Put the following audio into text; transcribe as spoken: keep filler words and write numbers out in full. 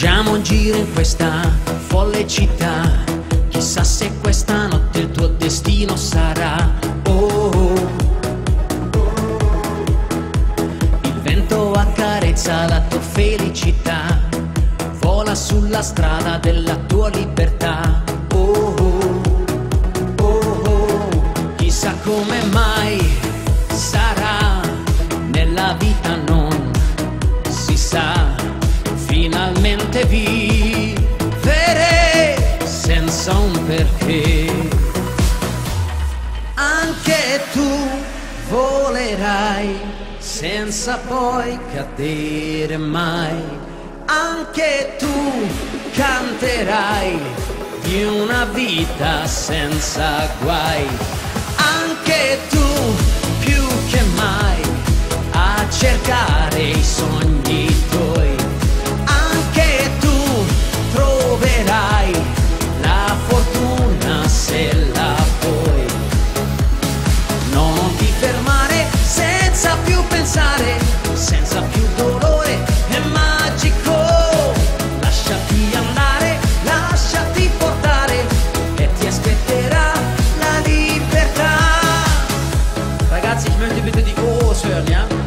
Viaggiamo, gira in questa folle città. Chissà se questa notte il tuo destino sarà. Oh, oh. Il vento accarezza la tua felicità. Vola sulla strada della tua libertà. Oh, oh. Oh, oh. Chissà come mai sarà. Nella vita non si sa. Finalmente vivere senza un perché. Anche tu volerai senza poi cadere mai. Anche tu canterai di una vita senza guai. Anche tu più che mai a cercare i sogni tuoi. Senza più dolore, è magico. Lasciati andare, lasciati portare, e ti aspetterà la libertà. Ragazzi, ich möchte bitte die Chorus hören, ja?